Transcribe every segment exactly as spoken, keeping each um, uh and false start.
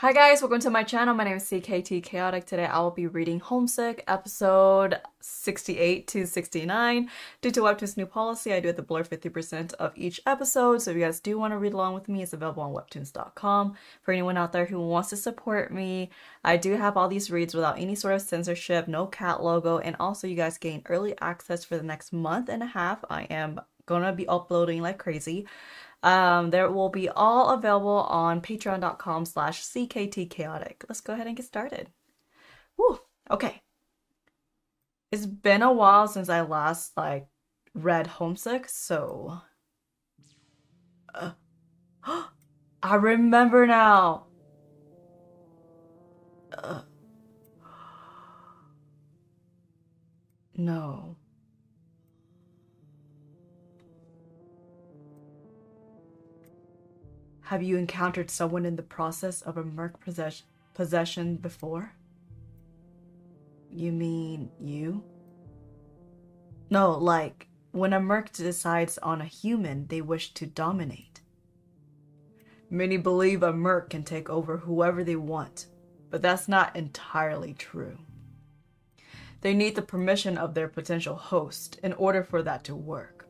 Hi guys, welcome to my channel. My name is C K T Chaotic. Today I will be reading Homesick episode sixty-eight to sixty-nine. Due to Webtoons new policy, I do have to blur fifty percent of each episode, so if you guys do want to read along with me, it's available on webtoons dot com. For anyone out there who wants to support me, I do have all these reads without any sort of censorship, no cat logo, and also you guys gain early access for the next month and a half. I am gonna be uploading like crazy. Um, there will be all available on patreon dot com slash C K T Chaotic. Let's go ahead and get started. Woo! Okay. It's been a while since I last, like, read Homesick, so... Uh, I remember now! Uh, no... Have you encountered someone in the process of a merc possess possession before? You mean you? No, like, when a merc decides on a human they wish to dominate. Many believe a merc can take over whoever they want, but that's not entirely true. They need the permission of their potential host in order for that to work,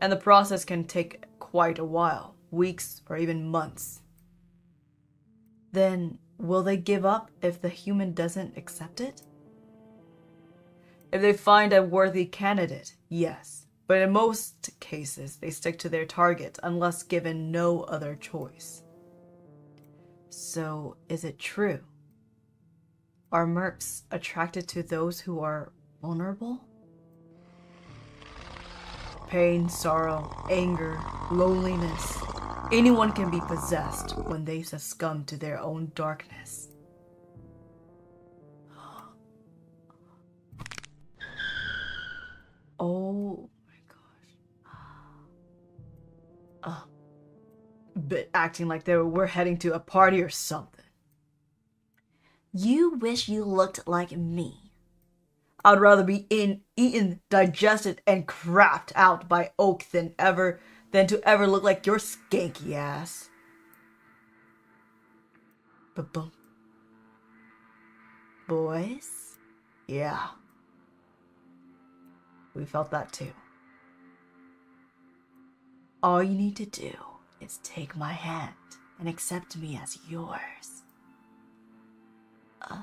and the process can take quite a while. Weeks or even months. Then will they give up if the human doesn't accept it? If they find a worthy candidate, yes, but in most cases they stick to their target unless given no other choice. So is it true? Are mercs attracted to those who are vulnerable? Pain, sorrow, anger, loneliness. Anyone can be possessed when they succumb to their own darkness. Oh my gosh. Uh, but acting like they were, we're heading to a party or something. You wish you looked like me. I'd rather be in, eaten, digested, and crapped out by oak than ever... than to ever look like your skanky ass. Ba-boom. Boys? Yeah. We felt that too. All you need to do is take my hand and accept me as yours. Uh,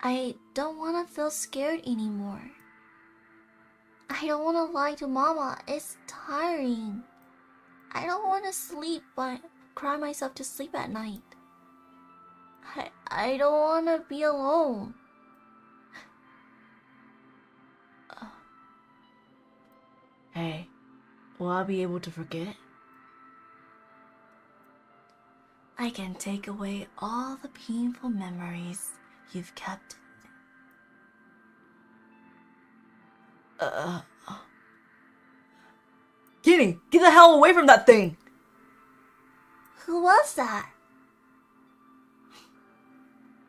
I don't want to feel scared anymore. I don't want to lie to Mama, it's tiring. I don't want to sleep, but cry myself to sleep at night. I, I don't want to be alone. Uh. Hey, will I be able to forget? I can take away all the painful memories you've kept. Uh, Kenny, get the hell away from that thing! Who was that?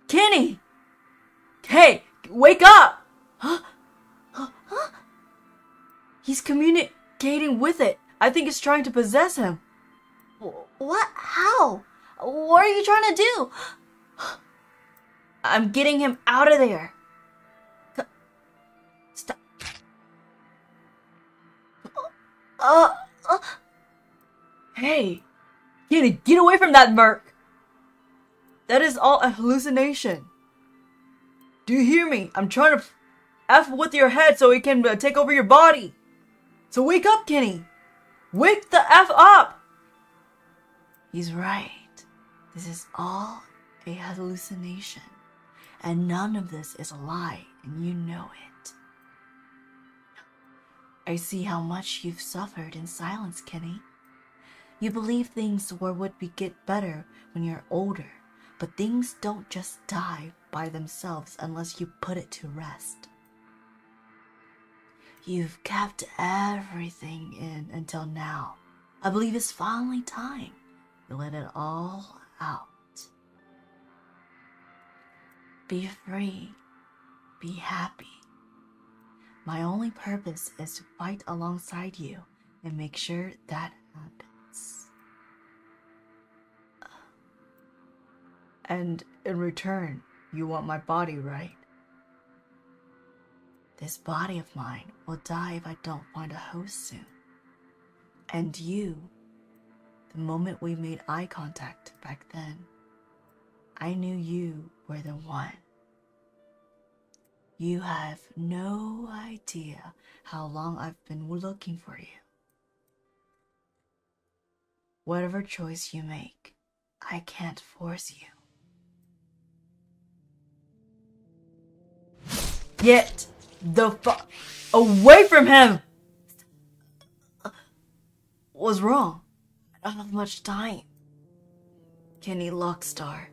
Kenny! Hey, wake up! Huh? Huh? He's communicating with it. I think it's trying to possess him. What? How? What are you trying to do? I'm getting him out of there. Uh, uh. Hey, Kenny, get away from that merc! That is all a hallucination. Do you hear me? I'm trying to F with your head so it can uh, take over your body. So wake up, Kenny. Wake the F up! He's right. This is all a hallucination. And none of this is a lie, and you know it. I see how much you've suffered in silence, Kenny. You believe things were would be get better when you're older, but things don't just die by themselves unless you put it to rest. You've kept everything in until now. I believe it's finally time to let it all out. Be free. Be happy. My only purpose is to fight alongside you and make sure that happens. And in return, you want my body, right? This body of mine will die if I don't find a host soon. And you, the moment we made eye contact back then, I knew you were the one. You have no idea how long I've been looking for you. Whatever choice you make, I can't force you. Get the fuck away from him! What's wrong? I don't have much time. Kenny Lockstar,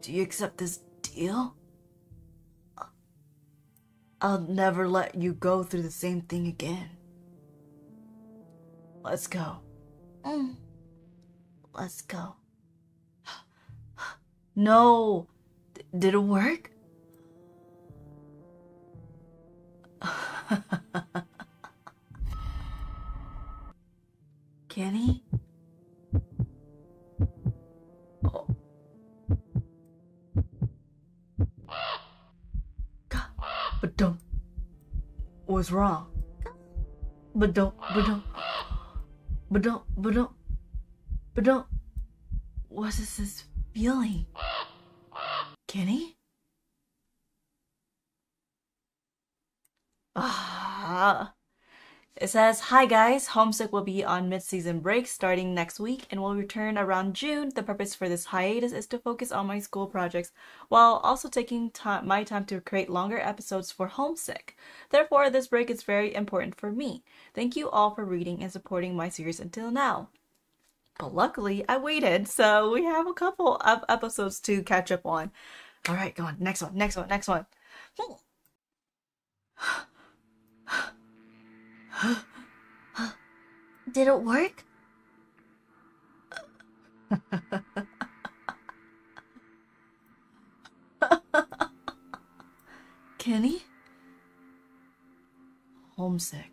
do you accept this deal? I'll never let you go through the same thing again. Let's go. Mm. Let's go. No! D- did it work? Kenny? Oh. God. But don't. What's wrong? But don't. But don't. But don't. But don't. But don't. What is this feeling? Kenny? Ah. It says, hi guys, Homesick will be on mid-season break starting next week and will return around June. The purpose for this hiatus is to focus on my school projects while also taking my time to create longer episodes for Homesick. Therefore, this break is very important for me. Thank you all for reading and supporting my series until now. But luckily, I waited, so we have a couple of episodes to catch up on. All right, go on, next one, next one, next one. Did it work? Kenny? Homesick.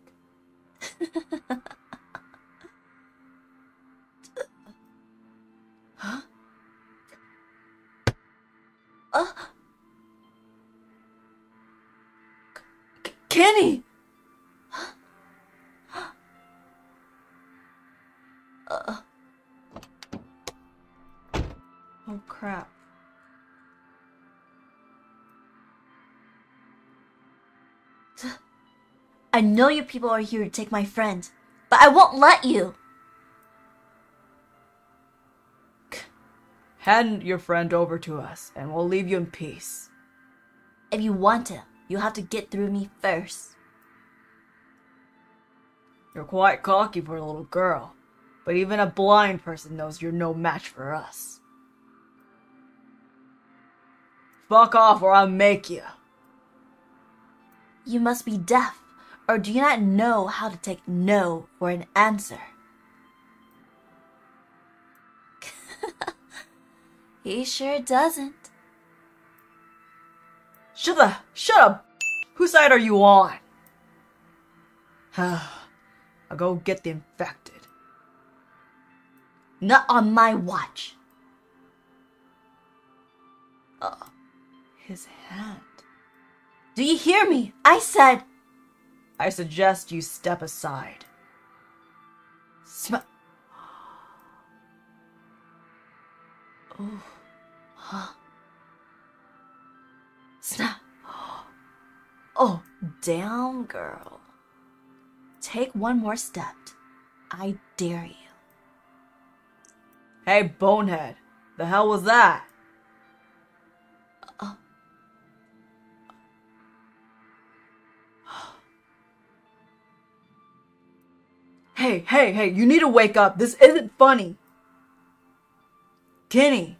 Huh? Uh. K- Kenny! Oh crap. I know you people are here to take my friend, but I won't let you. Hand your friend over to us, and we'll leave you in peace. If you want to, you'll have to get through me first. You're quite cocky for a little girl, but even a blind person knows you're no match for us. Fuck off or I'll make you. You must be deaf, or do you not know how to take no for an answer? He sure doesn't. Shut the, shut up! Whose side are you on? I'll go get the infected. Not on my watch. Uh, his hand. Do you hear me? I said... I suggest you step aside. Sm- Oh, huh? Snap. Oh, down, girl. Take one more step. I dare you. Hey, bonehead. The hell was that? Uh, hey, hey, hey, you need to wake up. This isn't funny. Kenny,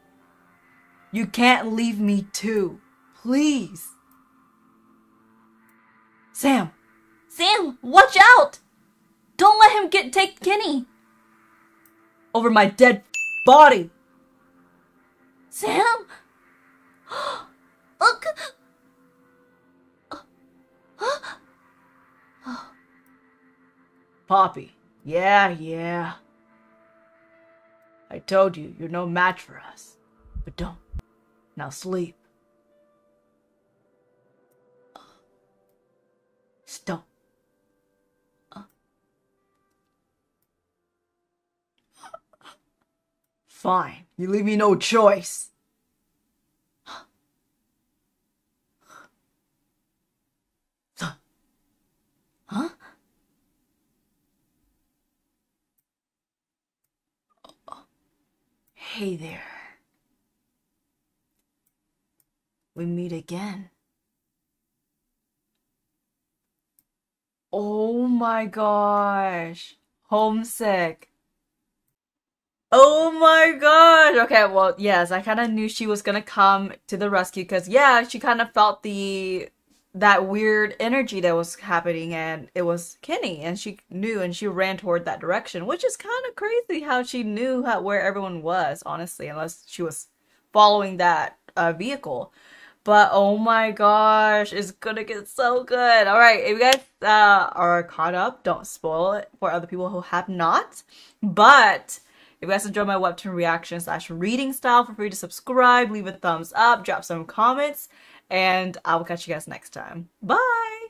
you can't leave me too. Please. Sam. Sam, watch out! Don't let him get take Kenny. Over my dead body. Sam? Look. Poppy. Yeah, yeah. I told you, you're no match for us. But don't, Now sleep. Uh, stop. Uh. Fine. You leave me no choice. Huh? Hey there. We meet again. Oh my gosh. Homesick. Oh my gosh. Okay, well, yes, I kind of knew she was gonna come to the rescue because, yeah, she kind of felt the... that weird energy that was happening, and it was Kenny, and she knew, and she ran toward that direction, which is kind of crazy how she knew how, where everyone was, honestly, unless she was following that uh, vehicle. But oh my gosh, it's gonna get so good. All right, if you guys uh, are caught up, don't spoil it for other people who have not, but if you guys enjoy my webtoon reaction slash reading style, feel free to subscribe, leave a thumbs up, drop some comments, and I will catch you guys next time. Bye!